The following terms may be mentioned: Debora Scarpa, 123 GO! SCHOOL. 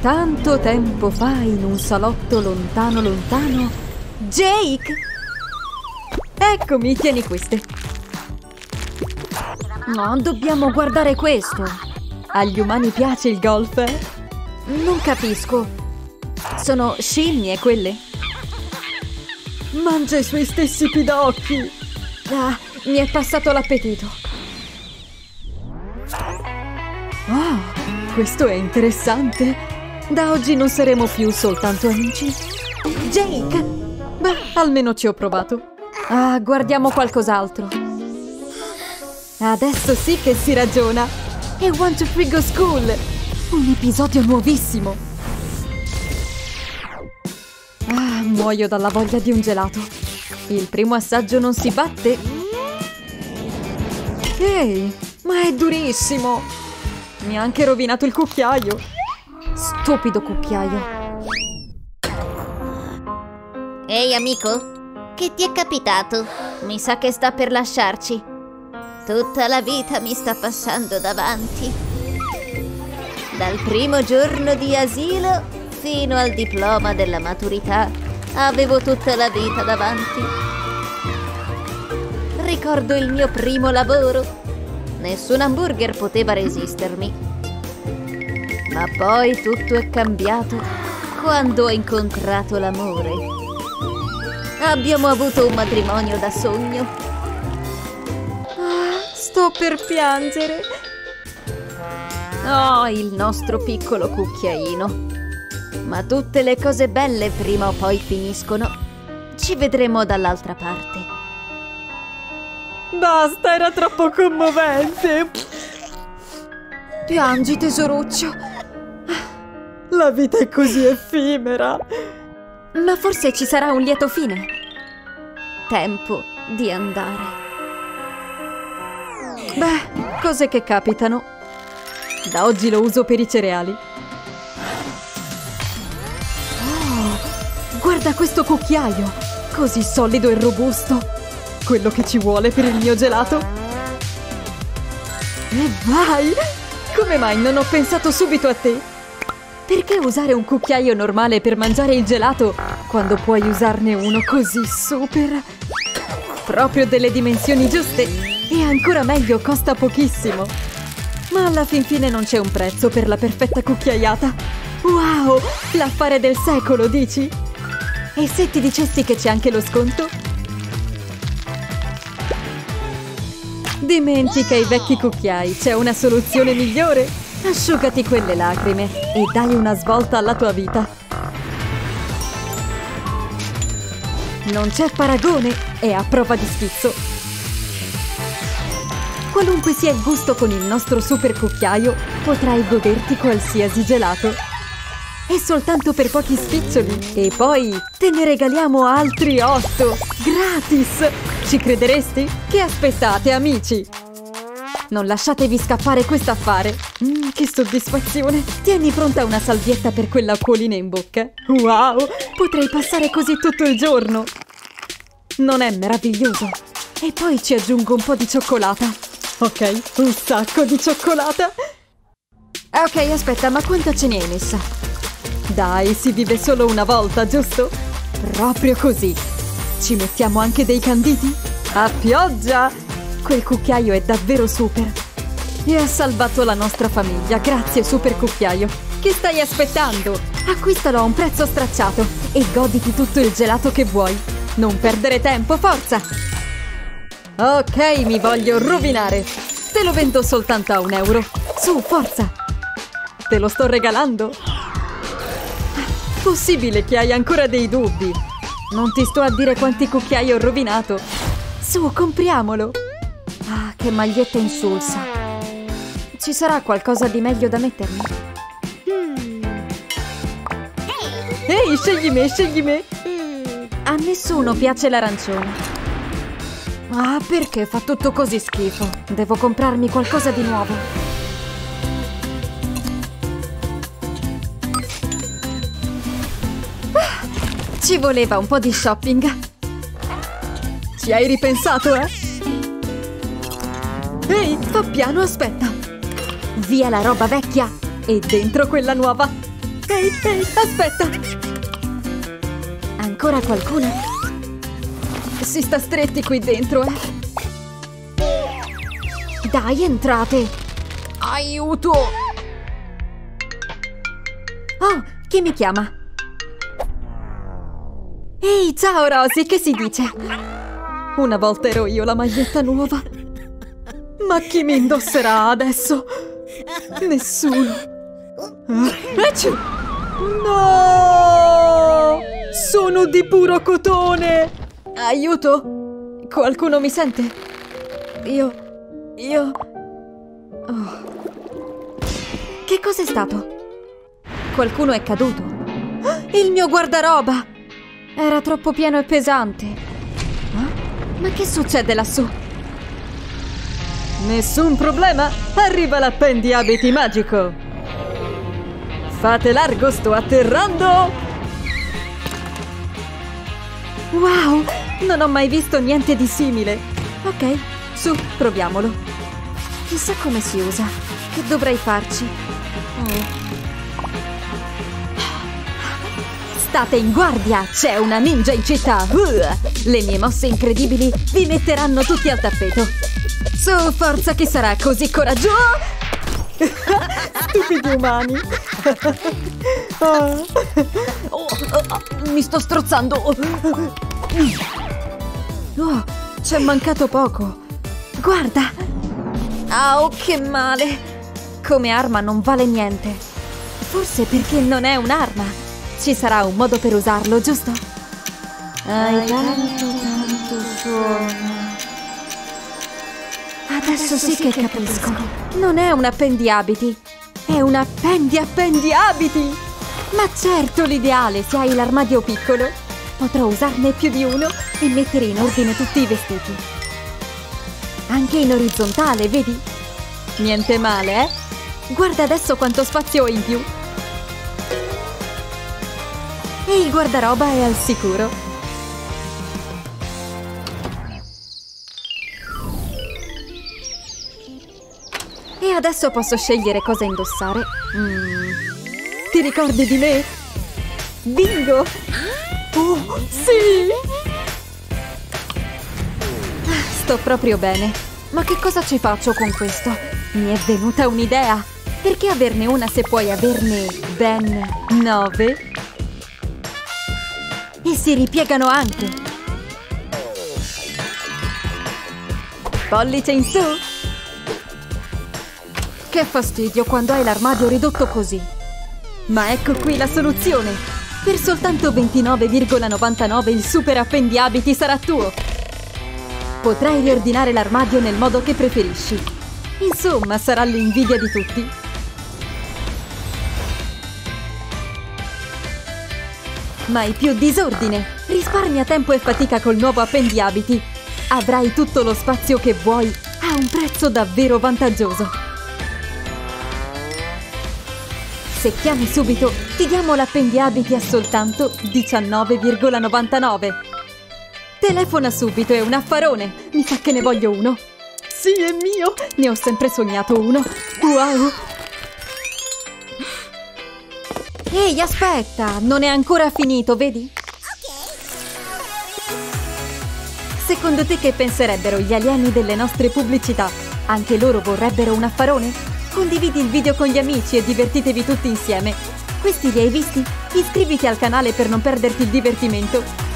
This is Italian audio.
Tanto tempo fa, in un salotto lontano lontano... Jake! Eccomi, tieni queste. No, dobbiamo guardare questo. Agli umani piace il golf? Non capisco. Sono scimmie quelle? Mangia i suoi stessi pidocchi. Ah, mi è passato l'appetito. Oh, questo è interessante. Da oggi non saremo più soltanto amici. Jake! Beh, almeno ci ho provato. Ah, guardiamo qualcos'altro. Adesso sì che si ragiona. È 123 GO! SCHOOL! Un episodio nuovissimo. Ah, muoio dalla voglia di un gelato. Il primo assaggio non si batte. Ehi, ma è durissimo. Mi ha anche rovinato il cucchiaio. Stupido cucchiaio. Ehi amico, che ti è capitato? Mi sa che sta per lasciarci. Tutta la vita mi sta passando davanti. Dal primo giorno di asilo fino al diploma della maturità avevo tutta la vita davanti. Ricordo il mio primo lavoro. Nessun hamburger poteva resistermi. Ma poi tutto è cambiato quando ho incontrato l'amore. Abbiamo avuto un matrimonio da sogno. Ah, sto per piangere. Oh, il nostro piccolo cucchiaino. Ma tutte le cose belle prima o poi finiscono. Ci vedremo dall'altra parte. Basta, era troppo commovente. Piangi, tesoruccio. La vita è così effimera. Ma forse ci sarà un lieto fine. Tempo di andare. Beh, cose che capitano. Da oggi lo uso per i cereali. Oh, guarda questo cucchiaio. Così solido e robusto. Quello che ci vuole per il mio gelato. E vai! Come mai non ho pensato subito a te? Perché usare un cucchiaio normale per mangiare il gelato quando puoi usarne uno così super? Proprio delle dimensioni giuste! E ancora meglio, costa pochissimo! Ma alla fin fine non c'è un prezzo per la perfetta cucchiaiata! Wow! L'affare del secolo, dici? E se ti dicessi che c'è anche lo sconto? Dimentica i vecchi cucchiai, c'è una soluzione migliore! Asciugati quelle lacrime e dai una svolta alla tua vita. Non c'è paragone, è a prova di schizzo. Qualunque sia il gusto, con il nostro super cucchiaio potrai goderti qualsiasi gelato. E soltanto per pochi spiccioli. E poi te ne regaliamo altri 8 gratis. Ci crederesti? Che aspettate, amici? Non lasciatevi scappare questo affare. Che soddisfazione! Tieni pronta una salvietta per quella acquolina in bocca. Wow! Potrei passare così tutto il giorno. Non è meraviglioso? E poi ci aggiungo un po' di cioccolata. Ok, un sacco di cioccolata. Ok, aspetta, ma quanto ce ne hai messa? Dai, si vive solo una volta, giusto? Proprio così. Ci mettiamo anche dei canditi? A pioggia! Quel cucchiaio è davvero super. E ha salvato la nostra famiglia. Grazie, super cucchiaio. Che stai aspettando? Acquistalo a un prezzo stracciato e goditi tutto il gelato che vuoi. Non perdere tempo, forza! Ok, mi voglio rovinare. Te lo vendo soltanto a €1. Su, forza! Te lo sto regalando. Possibile che hai ancora dei dubbi. Non ti sto a dire quanti cucchiai ho rovinato. Su, compriamolo. Ah, che maglietta insulsa. Ci sarà qualcosa di meglio da mettermi? Ehi, scegli me, scegli me. A nessuno piace l'arancione. Ah, perché fa tutto così schifo? Devo comprarmi qualcosa di nuovo. Ah, ci voleva un po' di shopping. Ci hai ripensato, eh? Ehi, fa piano, aspetta! Via la roba vecchia e dentro quella nuova! Ok, aspetta! Ancora qualcuno? Si sta stretti qui dentro, eh! Dai, entrate! Aiuto! Oh, chi mi chiama? Ehi, ciao Rosy, che si dice? Una volta ero io la maglietta nuova. Ma chi mi indosserà adesso? Nessuno. No! Sono di puro cotone! Aiuto! Qualcuno mi sente? Io... Oh. Che cos'è stato? Qualcuno è caduto. Il mio guardaroba! Era troppo pieno e pesante. Ma che succede lassù? Nessun problema! Arriva l'appendiabiti magico! Fate largo, sto atterrando! Wow! Non ho mai visto niente di simile! Ok, su, proviamolo! Chissà come si usa! Che dovrei farci? State in guardia! C'è una ninja in città! Le mie mosse incredibili vi metteranno tutti al tappeto! Su, forza, che sarà così coraggioso! Stupidi umani! Mi sto strozzando! Oh, c'è mancato poco! Guarda! Oh, che male! Come arma non vale niente! Forse perché non è un'arma! Ci sarà un modo per usarlo, giusto? Hai tanto sonno. Adesso sì che capisco. Non è un appendiabiti. È un appendiabiti! Ma certo, l'ideale se hai l'armadio piccolo. Potrò usarne più di uno e mettere in ordine tutti i vestiti. Anche in orizzontale, vedi? Niente male, eh? Guarda adesso quanto spazio ho in più. E il guardaroba è al sicuro. E adesso posso scegliere cosa indossare. Ti ricordi di me? Bingo! Oh, sì! Sto proprio bene. Ma che cosa ci faccio con questo? Mi è venuta un'idea. Perché averne una se puoi averne ben 9? E si ripiegano anche! Pollice in su! Che fastidio quando hai l'armadio ridotto così! Ma ecco qui la soluzione! Per soltanto 29,99 il super appendiabiti sarà tuo! Potrai riordinare l'armadio nel modo che preferisci! Insomma, sarà l'invidia di tutti! Mai più disordine! Risparmia tempo e fatica col nuovo appendiabiti! Avrai tutto lo spazio che vuoi a un prezzo davvero vantaggioso! Se chiami subito, ti diamo l'appendiabiti a soltanto 19,99! Telefona subito, è un affarone! Mi sa che ne voglio uno! Sì, è mio! Ne ho sempre sognato uno! Wow! Ehi, aspetta! Non è ancora finito, vedi? Ok! Secondo te che penserebbero gli alieni delle nostre pubblicità? Anche loro vorrebbero un affarone? Condividi il video con gli amici e divertitevi tutti insieme! Questi li hai visti? Iscriviti al canale per non perderti il divertimento!